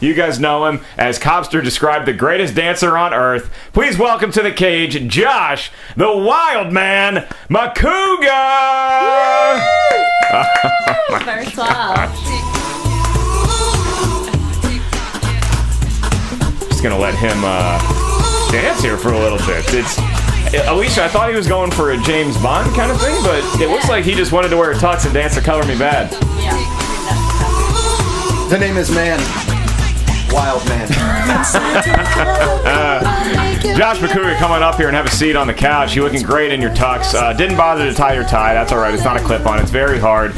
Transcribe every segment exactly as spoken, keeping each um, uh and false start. You guys know him as Copster described the greatest dancer on earth. Please welcome to the cage, Josh, the Wild Man, Macuga! Oh, first off. Just gonna let him uh, dance here for a little bit. It's Alicia, I thought he was going for a James Bond kind of thing, but it yeah. looks like he just wanted to wear a tux and dance to Color Me Bad. Yeah. The name is Man. Wild Man. uh, Josh Bakuri coming up here and have a seat on the couch. You looking great in your tux. Uh, didn't bother to tie your tie. That's all right. It's not a clip-on. It's very hard.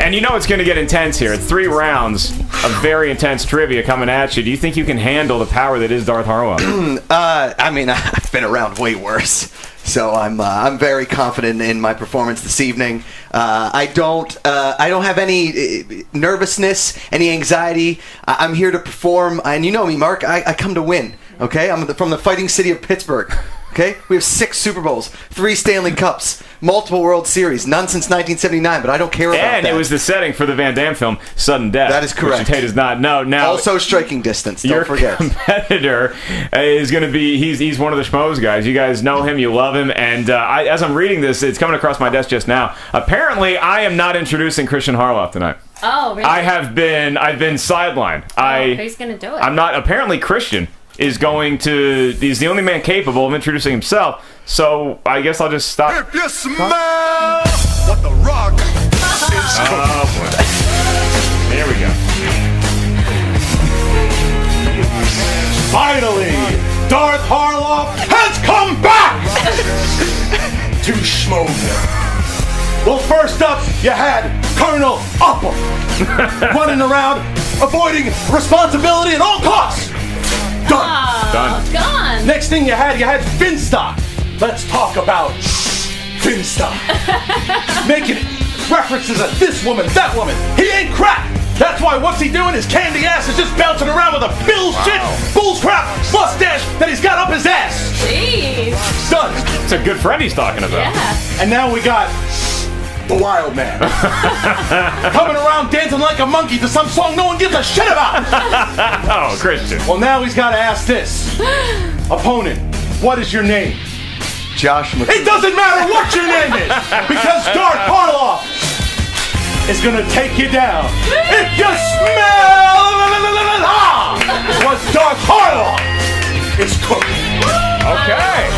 And you know it's going to get intense here. It's three rounds of very intense trivia coming at you. Do you think you can handle the power that is Darth Harloff? uh, I mean, I've been around way worse. So I'm uh, I'm very confident in my performance this evening. Uh, I don't uh, I don't have any nervousness, any anxiety. I I'm here to perform, and you know me, Mark. I, I come to win. Okay, I'm from the fighting city of Pittsburgh. Okay, we have six Super Bowls, three Stanley Cups, multiple World Series, none since nineteen seventy-nine. But I don't care about and that. And it was the setting for the Van Damme film Sudden Death. That is correct. Which Tate does not know. Now, also striking distance. Don't your forget. Your competitor is going to be he's he's one of the Schmoes guys. You guys know him. You love him. And uh, I, as I'm reading this, it's coming across my desk just now. Apparently, I am not introducing Christian Harloff tonight. Oh, really? I have been. I've been sidelined. Oh, I. Who's going to do it? I'm not. Apparently, Christian is going to, he's the only man capable of introducing himself, so I guess I'll just stop. If you smell what the rock is oh, boy. There we go. Finally, Darth Harloff has come back to Schmoeville. Well, first up, you had Colonel Opple running around, avoiding responsibility at all costs. Done. Oh, Done. Gone. Next thing you had, you had Finstock. Let's talk about Finstock. Making references at this woman, that woman. He ain't crap. That's why what's he doing? His candy ass is just bouncing around with a bullshit, wow. bull's crap mustache that he's got up his ass. Jeez. Done. It's a good friend he's talking about. Yeah. And now we got the Wild Man. Coming around dancing like a monkey to some song no one gives a shit about. Oh, Christian. Well, now he's got to ask this. Opponent, what is your name? Josh Macuga. It doesn't matter what your name is, because Darth Harloff is going to take you down. If you smell what Darth Harloff is cooking. Okay.